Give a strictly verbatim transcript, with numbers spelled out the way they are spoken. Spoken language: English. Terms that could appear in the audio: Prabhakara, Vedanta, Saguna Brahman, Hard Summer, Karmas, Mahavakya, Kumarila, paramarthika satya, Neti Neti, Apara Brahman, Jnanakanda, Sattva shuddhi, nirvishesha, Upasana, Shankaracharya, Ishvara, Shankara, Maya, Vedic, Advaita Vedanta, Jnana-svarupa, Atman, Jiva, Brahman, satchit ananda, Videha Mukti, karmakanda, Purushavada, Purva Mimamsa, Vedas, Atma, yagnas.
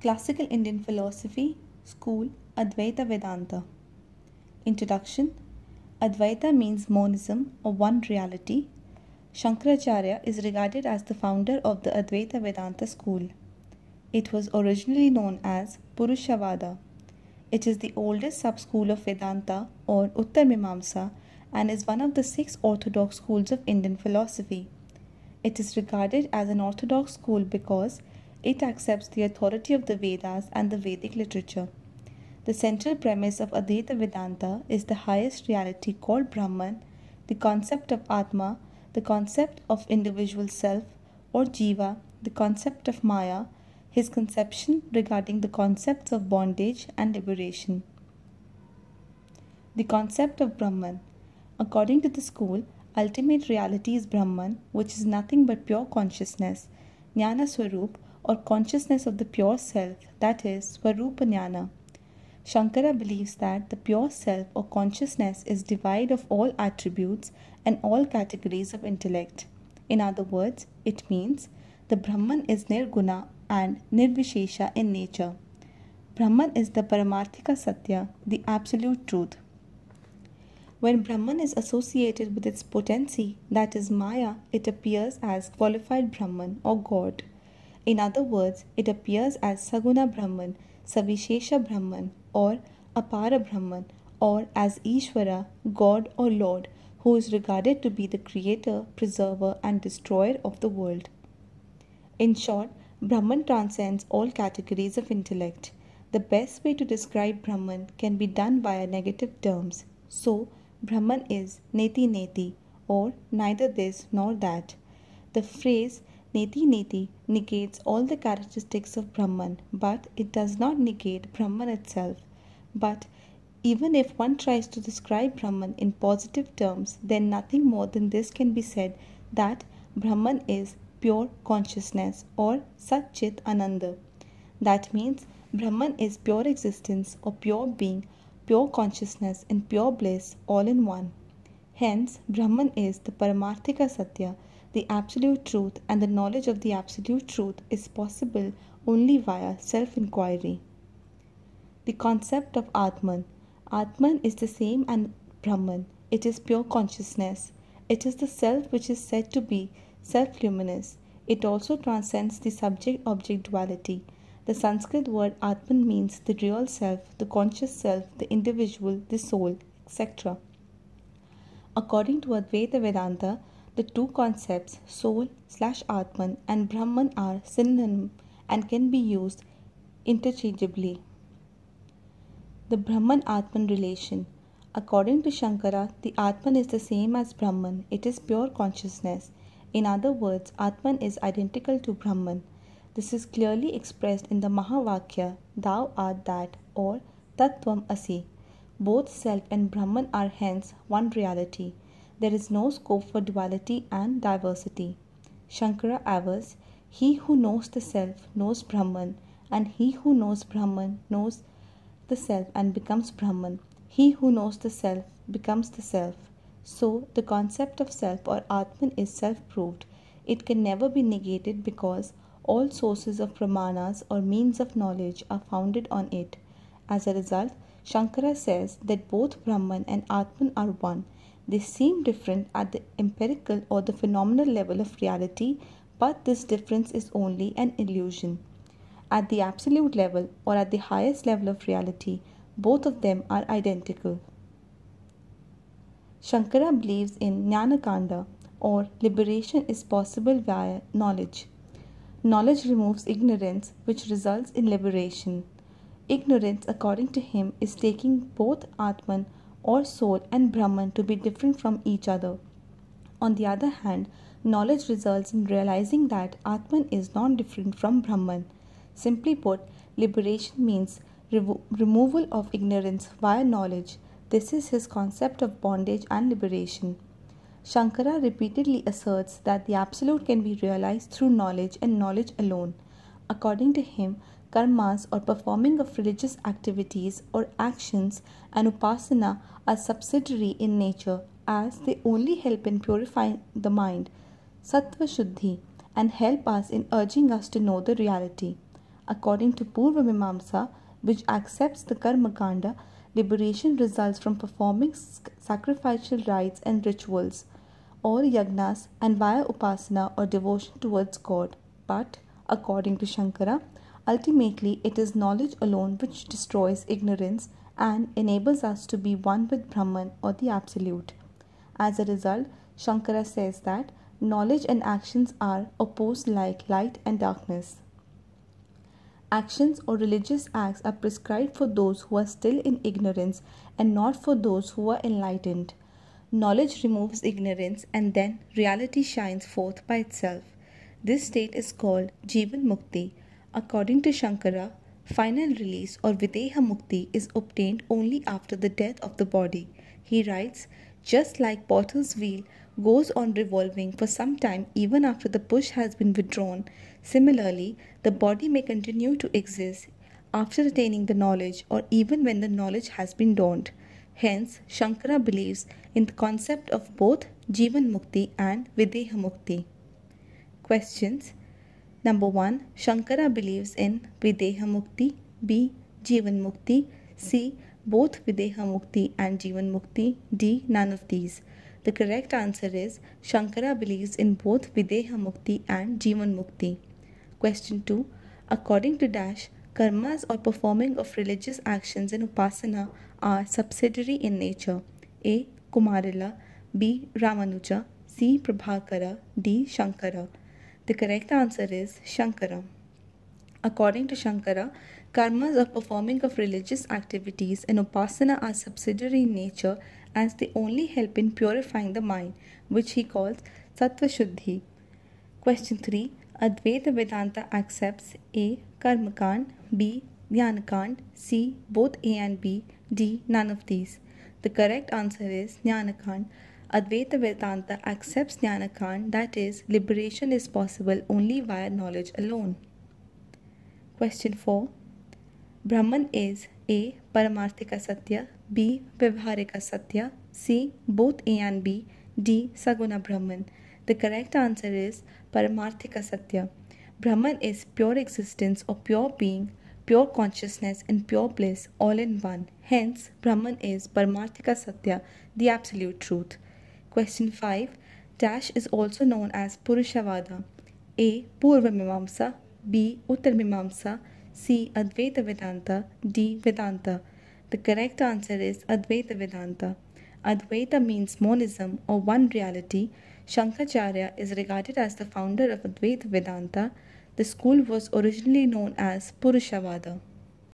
Classical Indian Philosophy School, Advaita Vedanta. Introduction. Advaita means monism or one reality. Shankaracharya is regarded as the founder of the Advaita Vedanta school. It was originally known as Purushavada. It is the oldest sub-school of Vedanta or Uttar Mimamsa and is one of the six orthodox schools of Indian philosophy. It is regarded as an orthodox school because it accepts the authority of the Vedas and the Vedic literature. The central premise of Advaita Vedanta is the highest reality called Brahman, the concept of Atma, the concept of individual self or Jiva, the concept of Maya, his conception regarding the concepts of bondage and liberation. The concept of Brahman. According to the school, ultimate reality is Brahman, which is nothing but pure consciousness, Jnana-svarupa, or consciousness of the pure self, that is, Svarupa Jnana. Shankara believes that the pure self or consciousness is devoid of all attributes and all categories of intellect. In other words, it means the Brahman is nirguna and nirvishesha in nature. Brahman is the paramarthika satya, the absolute truth. When Brahman is associated with its potency, that is Maya, it appears as qualified Brahman or God. In other words, it appears as Saguna Brahman, Savishesha Brahman or Apara Brahman, or as Ishvara, God or Lord, who is regarded to be the creator, preserver and destroyer of the world. In short, Brahman transcends all categories of intellect. The best way to describe Brahman can be done via negative terms. So, Brahman is Neti Neti or neither this nor that. The phrase Neti Neti negates all the characteristics of Brahman, but it does not negate Brahman itself. But even if one tries to describe Brahman in positive terms, then nothing more than this can be said, that Brahman is pure consciousness or satchit ananda. That means Brahman is pure existence or pure being, pure consciousness and pure bliss all in one. Hence, Brahman is the paramarthika satya. The absolute truth, and the knowledge of the absolute truth is possible only via self-inquiry. The concept of Atman. Atman is the same as Brahman. It is pure consciousness. It is the self which is said to be self-luminous. It also transcends the subject-object duality. The Sanskrit word Atman means the real self, the conscious self, the individual, the soul, et cetera. According to Advaita Vedanta, the two concepts, soul slash Atman and Brahman, are synonyms and can be used interchangeably. The Brahman-Atman relation. According to Shankara, the Atman is the same as Brahman. It is pure consciousness. In other words, Atman is identical to Brahman. This is clearly expressed in the Mahavakya, Thou art that, or Tattvam Asi. Both self and Brahman are hence one reality. There is no scope for duality and diversity. Shankara avers, he who knows the self knows Brahman, and he who knows Brahman knows the self and becomes Brahman. He who knows the self becomes the self. So, the concept of self or Atman is self-proved. It can never be negated because all sources of pramanas or means of knowledge are founded on it. As a result, Shankara says that both Brahman and Atman are one. They seem different at the empirical or the phenomenal level of reality, but this difference is only an illusion. At the absolute level or at the highest level of reality, both of them are identical. Shankara believes in Jnanakanda, or liberation is possible via knowledge. Knowledge removes ignorance, which results in liberation. Ignorance, according to him, is taking both Atman or soul and Brahman to be different from each other. On the other hand, knowledge results in realizing that Atman is not different from Brahman. Simply put, liberation means remo- removal of ignorance via knowledge. This is his concept of bondage and liberation. Shankara repeatedly asserts that the absolute can be realized through knowledge and knowledge alone. According to him, Karmas, or performing of religious activities or actions, and Upasana are subsidiary in nature, as they only help in purifying the mind, Sattva shuddhi, and help us in urging us to know the reality. According to Purva Mimamsa, which accepts the karmakanda, liberation results from performing sacrificial rites and rituals, or yagnas, and via upasana or devotion towards God. But, according to Shankara, ultimately it is knowledge alone which destroys ignorance and enables us to be one with Brahman or the Absolute. As a result, Shankara says that knowledge and actions are opposed like light and darkness. Actions or religious acts are prescribed for those who are still in ignorance and not for those who are enlightened. Knowledge removes ignorance and then reality shines forth by itself. This state is called Jivan Mukti. According to Shankara, final release or Videha Mukti is obtained only after the death of the body. He writes, just like potter's wheel goes on revolving for some time even after the push has been withdrawn, similarly, the body may continue to exist after attaining the knowledge or even when the knowledge has been dawned. Hence, Shankara believes in the concept of both Jivan Mukti and Videha Mukti. Questions. Number one. Shankara believes in Videha Mukti, B. Jivan Mukti, C. Both Videha Mukti and Jivan Mukti, D. None of these. The correct answer is Shankara believes in both Videha Mukti and Jivan Mukti. Question two. According to Dash, karmas or performing of religious actions in upasana are subsidiary in nature. A. Kumarila, B. Ramanuja, C. Prabhakara, D. Shankara. The correct answer is Shankara. According to Shankara, karmas or performing of religious activities in upasana are subsidiary in nature as they only help in purifying the mind, which he calls sattva shuddhi. Question three. Advaita Vedanta accepts A. Karmakand, B. Jnanakand, C. Both A and B, D. None of these. The correct answer is Jnanakand. Advaita Vedanta accepts Jnanakand, that is, liberation is possible only via knowledge alone. Question four. Brahman is A. Paramarthika Satya, B. Vivharika Satya, C. Both A and B, D. Saguna Brahman. The correct answer is Paramarthika Satya. Brahman is pure existence or pure being, pure consciousness and pure bliss all in one. Hence, Brahman is Paramarthika Satya, the absolute truth. Question five. Dash is also known as Purushavada. A. Purva Mimamsa, B. Uttar Mimamsa, C. Advaita Vedanta, D. Vedanta. The correct answer is Advaita Vedanta. Advaita means monism or one reality. Shankaracharya is regarded as the founder of Advaita Vedanta. The school was originally known as Purushavada.